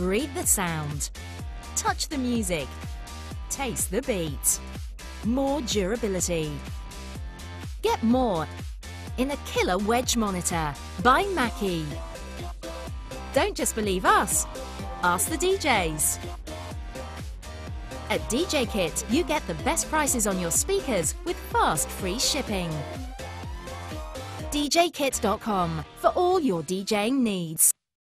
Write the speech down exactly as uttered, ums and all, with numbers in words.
Breathe the sound, touch the music, taste the beat. More durability. Get more in a killer wedge monitor by Mackie. Don't just believe us, ask the D Js. At D J Kit, you get the best prices on your speakers with fast free shipping. D J kit dot com for all your DJing needs.